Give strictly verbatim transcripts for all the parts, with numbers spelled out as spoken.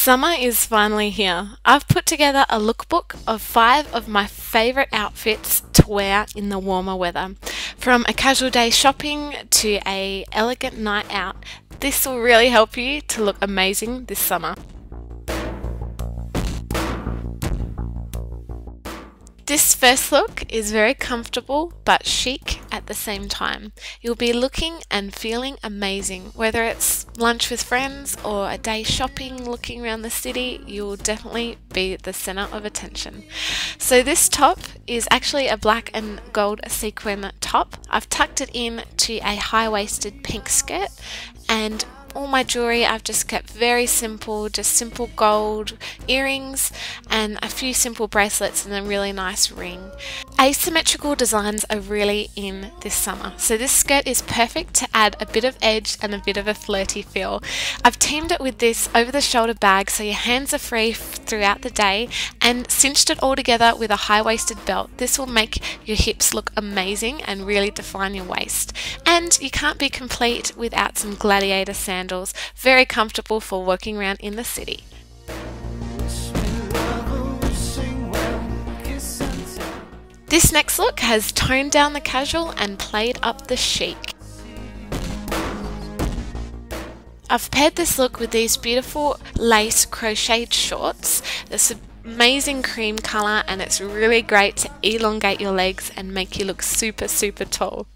Summer is finally here. I've put together a lookbook of five of my favourite outfits to wear in the warmer weather. From a casual day shopping to an elegant night out, this will really help you to look amazing this summer. This first look is very comfortable but chic at the same time. You'll be looking and feeling amazing. Whether it's lunch with friends or a day shopping, looking around the city, you'll definitely be the center of attention. So this top is actually a black and gold sequin top. I've tucked it in to a high-waisted pink skirt, and all my jewellery I've just kept very simple, just simple gold earrings and a few simple bracelets and a really nice ring. Asymmetrical designs are really in this summer, so this skirt is perfect to add a bit of edge and a bit of a flirty feel. I've teamed it with this over-the-shoulder bag so your hands are free throughout the day, and cinched it all together with a high-waisted belt. This will make your hips look amazing and really define your waist. And you can't be complete without some gladiator sandals. Sandals, very comfortable for walking around in the city. This next look has toned down the casual and played up the chic. I've paired this look with these beautiful lace crocheted shorts. This amazing cream colour, and it's really great to elongate your legs and make you look super super tall.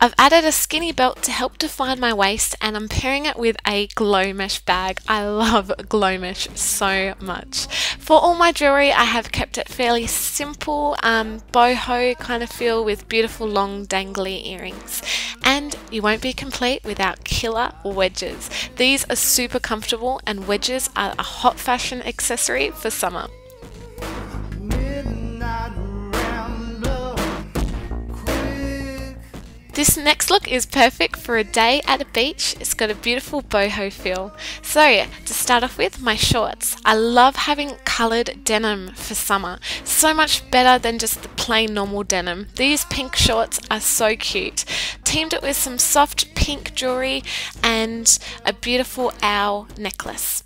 I've added a skinny belt to help define my waist, and I'm pairing it with a glow mesh bag. I love glow mesh so much. For all my jewellery, I have kept it fairly simple, um, boho kind of feel with beautiful long dangly earrings. And you won't be complete without killer wedges. These are super comfortable, and wedges are a hot fashion accessory for summer. This next look is perfect for a day at a beach. It's got a beautiful boho feel. So to start off with, my shorts. I love having coloured denim for summer. So much better than just the plain normal denim. These pink shorts are so cute. Teamed it with some soft pink jewellery and a beautiful owl necklace.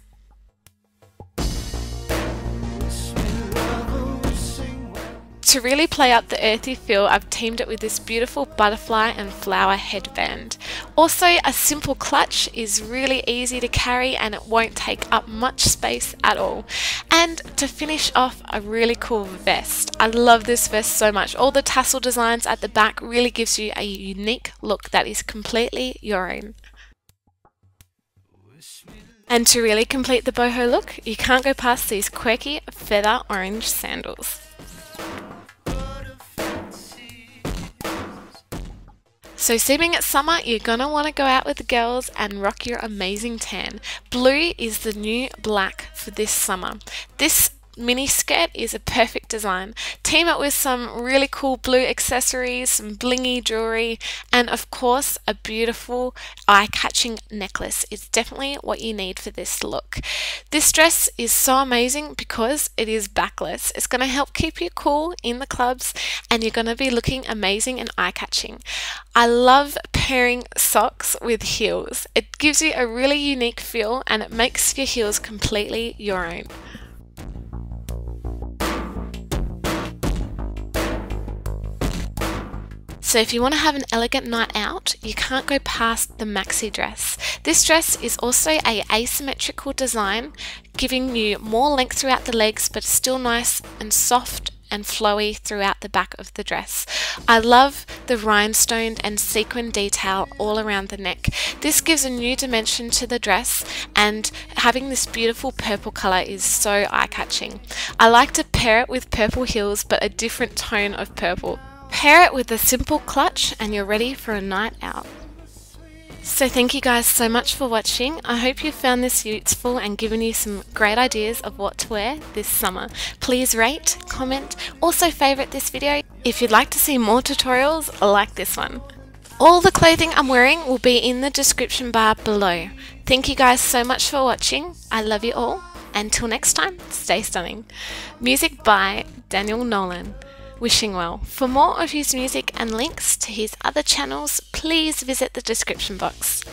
To really play up the earthy feel, I've teamed it with this beautiful butterfly and flower headband. Also, a simple clutch is really easy to carry and it won't take up much space at all. And to finish off, a really cool vest. I love this vest so much. All the tassel designs at the back really gives you a unique look that is completely your own. And to really complete the boho look, you can't go past these quirky feather orange sandals. So seeing it's summer, you're going to want to go out with the girls and rock your amazing tan. Blue is the new black for this summer. This mini skirt is a perfect design. Team it with some really cool blue accessories, some blingy jewellery, and of course a beautiful eye-catching necklace. It's definitely what you need for this look. This dress is so amazing because it is backless. It's going to help keep you cool in the clubs, and you're going to be looking amazing and eye-catching. I love pairing socks with heels. It gives you a really unique feel and it makes your heels completely your own. So if you want to have an elegant night out, you can't go past the maxi dress. This dress is also an asymmetrical design, giving you more length throughout the legs but still nice and soft and flowy throughout the back of the dress. I love the rhinestone and sequin detail all around the neck. This gives a new dimension to the dress, and having this beautiful purple colour is so eye-catching. I like to pair it with purple heels, but a different tone of purple. Pair it with a simple clutch and you're ready for a night out. So thank you guys so much for watching. I hope you found this useful and given you some great ideas of what to wear this summer. Please rate, comment, also favourite this video if you'd like to see more tutorials like this one. All the clothing I'm wearing will be in the description bar below. Thank you guys so much for watching. I love you all. Until next time, stay stunning. Music by Daniel Nolan. Wishing well. For more of his music and links to his other channels, please visit the description box.